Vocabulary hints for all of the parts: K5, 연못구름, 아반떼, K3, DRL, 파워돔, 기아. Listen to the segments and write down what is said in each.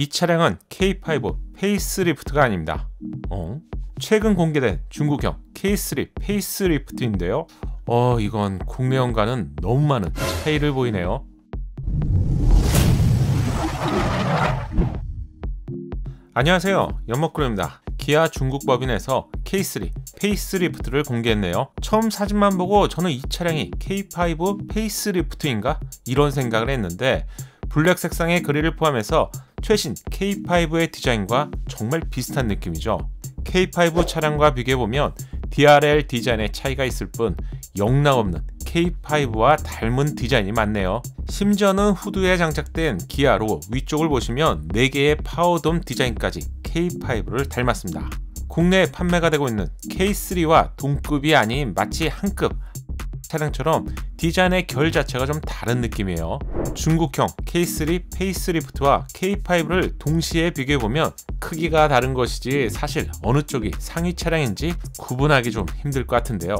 이 차량은 K5 페이스리프트가 아닙니다. 최근 공개된 중국형 K3 페이스리프트인데요. 이건 국내형과는 너무 많은 차이를 보이네요. 안녕하세요, 연못구름입니다. 기아 중국 법인에서 K3 페이스리프트를 공개했네요. 처음 사진만 보고 저는 이 차량이 K5 페이스리프트인가? 이런 생각을 했는데 블랙 색상의 그릴을 포함해서 최신 K5의 디자인과 정말 비슷한 느낌이죠. K5 차량과 비교해보면 DRL 디자인의 차이가 있을 뿐 영락없는 K5와 닮은 디자인이 많네요. 심지어는 후드에 장착된 기아 로고 위쪽을 보시면 4개의 파워돔 디자인까지 K5를 닮았습니다. 국내에 판매가 되고 있는 K3와 동급이 아닌 마치 한 급 차량처럼 디자인의 결 자체가 좀 다른 느낌이에요. 중국형 K3 페이스리프트와 K5를 동시에 비교해보면 크기가 다른 것이지 사실 어느 쪽이 상위 차량인지 구분하기 좀 힘들 것 같은데요.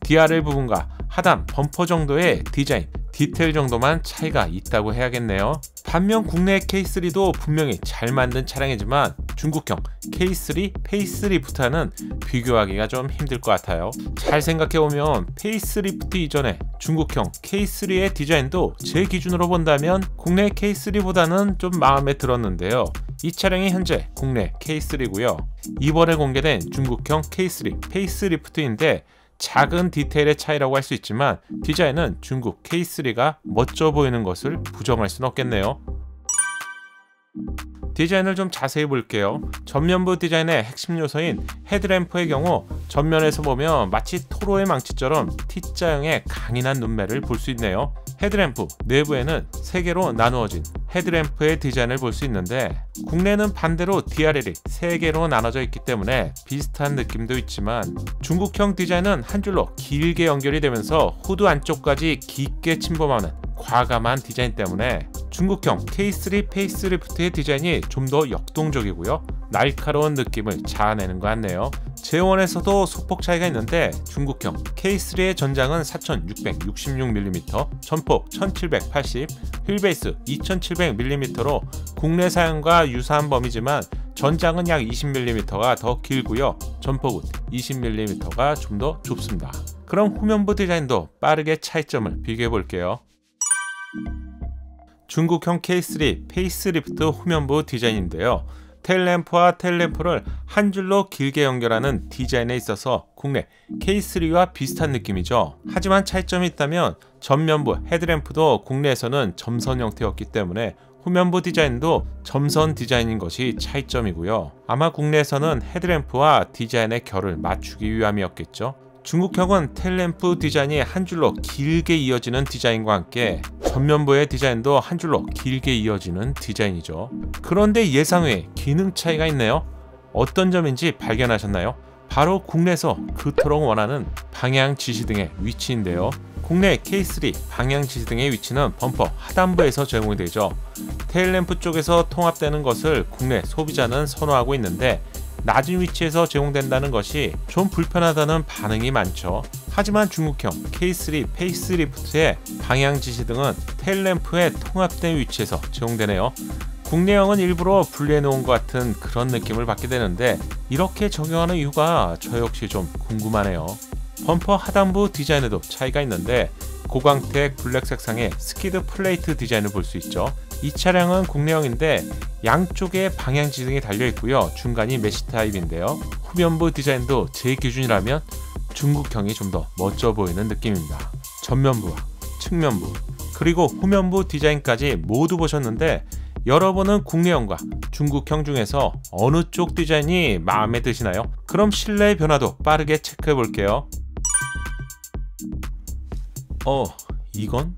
DRL 부분과 하단 범퍼 정도의 디자인, 디테일 정도만 차이가 있다고 해야겠네요. 반면 국내 K3도 분명히 잘 만든 차량이지만 중국형 K3 페이스리프트와는 비교하기가 좀 힘들 것 같아요. 잘 생각해보면 페이스리프트 이전에 중국형 K3의 디자인도 제 기준으로 본다면 국내 K3보다는 좀 마음에 들었는데요. 이 차량이 현재 국내 K3고요. 이번에 공개된 중국형 K3 페이스리프트인데 작은 디테일의 차이라고 할 수 있지만 디자인은 중국 K3가 멋져 보이는 것을 부정할 수는 없겠네요. 디자인을 좀 자세히 볼게요. 전면부 디자인의 핵심 요소인 헤드램프의 경우 전면에서 보면 마치 토로의 망치처럼 T자형의 강인한 눈매를 볼 수 있네요. 헤드램프 내부에는 3개로 나누어진 헤드램프의 디자인을 볼 수 있는데 국내는 반대로 DRL이 3개로 나눠져 있기 때문에 비슷한 느낌도 있지만 중국형 디자인은 한 줄로 길게 연결이 되면서 후드 안쪽까지 깊게 침범하는 과감한 디자인 때문에 중국형 K3 페이스리프트의 디자인이 좀 더 역동적이고요, 날카로운 느낌을 자아내는 것 같네요. 제원에서도 소폭 차이가 있는데 중국형 K3의 전장은 4666mm, 전폭 1780, 휠베이스 2700mm로 국내 사양과 유사한 범위지만 전장은 약 20mm가 더 길고요, 전폭은 20mm가 좀 더 좁습니다. 그럼 후면부 디자인도 빠르게 차이점을 비교해 볼게요. 중국형 K3 페이스리프트 후면부 디자인인데요. 테일램프와 테일램프를 한 줄로 길게 연결하는 디자인에 있어서 국내 K3와 비슷한 느낌이죠. 하지만 차이점이 있다면 전면부 헤드램프도 국내에서는 점선 형태였기 때문에 후면부 디자인도 점선 디자인인 것이 차이점이고요. 아마 국내에서는 헤드램프와 디자인의 결을 맞추기 위함이었겠죠. 중국형은 테일램프 디자인이 한 줄로 길게 이어지는 디자인과 함께 전면부의 디자인도 한 줄로 길게 이어지는 디자인이죠. 그런데 예상외의 기능 차이가 있네요. 어떤 점인지 발견하셨나요? 바로 국내에서 그토록 원하는 방향 지시 등의 위치인데요. 국내 K3 방향 지시 등의 위치는 범퍼 하단부에서 제공되죠. 테일램프 쪽에서 통합되는 것을 국내 소비자는 선호하고 있는데 낮은 위치에서 제공된다는 것이 좀 불편하다는 반응이 많죠. 하지만 중국형 K3 페이스리프트의 방향 지시 등은 테일램프에 통합된 위치에서 제공되네요. 국내형은 일부러 분리해 놓은 것 같은 그런 느낌을 받게 되는데 이렇게 적용하는 이유가 저 역시 좀 궁금하네요. 범퍼 하단부 디자인에도 차이가 있는데 고광택 블랙 색상의 스키드 플레이트 디자인을 볼 수 있죠. 이 차량은 국내형인데 양쪽에 방향 지등이 달려있고요, 중간이 메쉬 타입인데요. 후면부 디자인도 제 기준이라면 중국형이 좀 더 멋져 보이는 느낌입니다. 전면부와 측면부 그리고 후면부 디자인까지 모두 보셨는데 여러분은 국내형과 중국형 중에서 어느 쪽 디자인이 마음에 드시나요? 그럼 실내의 변화도 빠르게 체크해 볼게요. 이건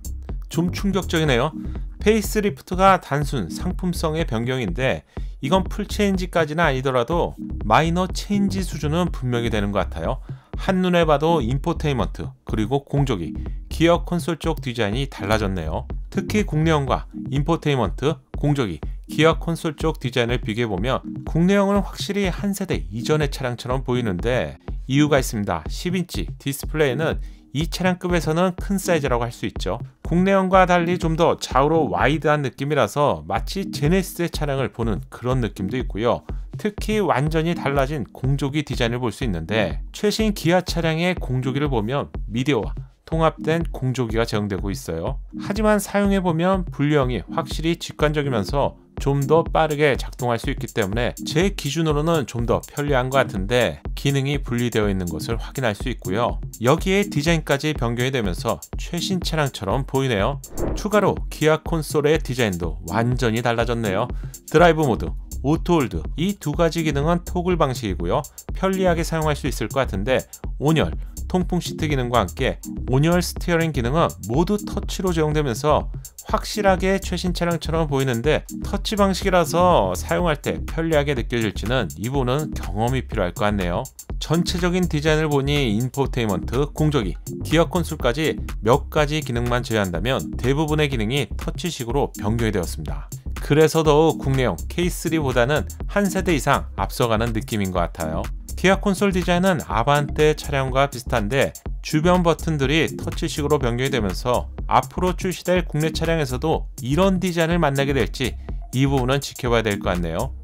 좀 충격적이네요. 페이스리프트가 단순 상품성의 변경인데 이건 풀체인지까지는 아니더라도 마이너 체인지 수준은 분명히 되는 것 같아요. 한눈에 봐도 인포테인먼트 그리고 공조기, 기어 콘솔 쪽 디자인이 달라졌네요. 특히 국내형과 인포테인먼트, 공조기, 기어 콘솔 쪽 디자인을 비교해보면 국내형은 확실히 한 세대 이전의 차량처럼 보이는데 이유가 있습니다. 10인치 디스플레이는 이 차량급에서는 큰 사이즈라고 할 수 있죠. 국내형과 달리 좀 더 좌우로 와이드한 느낌이라서 마치 제네시스의 차량을 보는 그런 느낌도 있고요. 특히 완전히 달라진 공조기 디자인을 볼 수 있는데, 최신 기아 차량의 공조기를 보면 미디어와 통합된 공조기가 제공되고 있어요. 하지만 사용해보면 분량이 확실히 직관적이면서 좀 더 빠르게 작동할 수 있기 때문에 제 기준으로는 좀 더 편리한 것 같은데, 기능이 분리되어 있는 것을 확인할 수 있고요. 여기에 디자인까지 변경이 되면서 최신 차량처럼 보이네요. 추가로 기아 콘솔의 디자인도 완전히 달라졌네요. 드라이브 모드, 오토홀드, 이 두 가지 기능은 토글 방식이고요. 편리하게 사용할 수 있을 것 같은데, 온열, 통풍 시트 기능과 함께 온열 스티어링 기능은 모두 터치로 제공되면서 확실하게 최신 차량처럼 보이는데, 터치 방식이라서 사용할 때 편리하게 느껴질지는 이 부분은 경험이 필요할 것 같네요. 전체적인 디자인을 보니 인포테인먼트, 공조기, 기어 콘솔까지 몇 가지 기능만 제외한다면 대부분의 기능이 터치식으로 변경이 되었습니다. 그래서 더욱 국내형 K3보다는 한 세대 이상 앞서가는 느낌인 것 같아요. 기아 콘솔 디자인은 아반떼 차량과 비슷한데, 주변 버튼들이 터치식으로 변경이 되면서 앞으로 출시될 국내 차량에서도 이런 디자인을 만나게 될지 이 부분은 지켜봐야 될 것 같네요.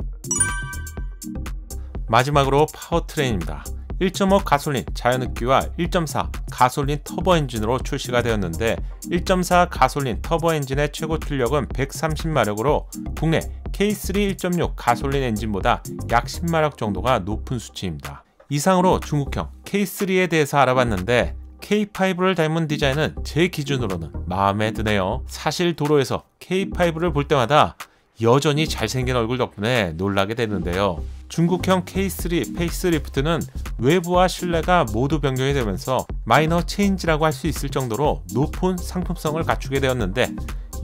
마지막으로 파워트레인입니다. 1.5 가솔린 자연흡기와 1.4 가솔린 터보 엔진으로 출시가 되었는데, 1.4 가솔린 터보 엔진의 최고 출력은 130마력으로 국내 K3 1.6 가솔린 엔진보다 약 10마력 정도가 높은 수치입니다. 이상으로 중국형 K3에 대해서 알아봤는데, K5를 닮은 디자인은 제 기준으로는 마음에 드네요. 사실 도로에서 K5를 볼 때마다 여전히 잘생긴 얼굴 덕분에 놀라게 되는데요. 중국형 K3 페이스리프트는 외부와 실내가 모두 변경이 되면서 마이너 체인지라고 할 수 있을 정도로 높은 상품성을 갖추게 되었는데,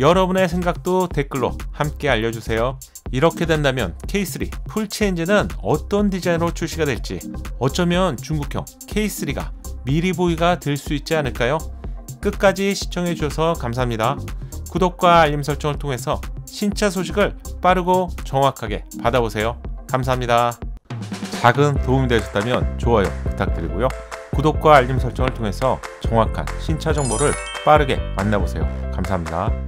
여러분의 생각도 댓글로 함께 알려주세요. 이렇게 된다면 K3 풀체인지는 어떤 디자인으로 출시가 될지, 어쩌면 중국형 K3가 미리보이가 될 수 있지 않을까요? 끝까지 시청해주셔서 감사합니다. 구독과 알림 설정을 통해서 신차 소식을 빠르고 정확하게 받아보세요. 감사합니다. 작은 도움이 되셨다면 좋아요 부탁드리고요. 구독과 알림 설정을 통해서 정확한 신차 정보를 빠르게 만나보세요. 감사합니다.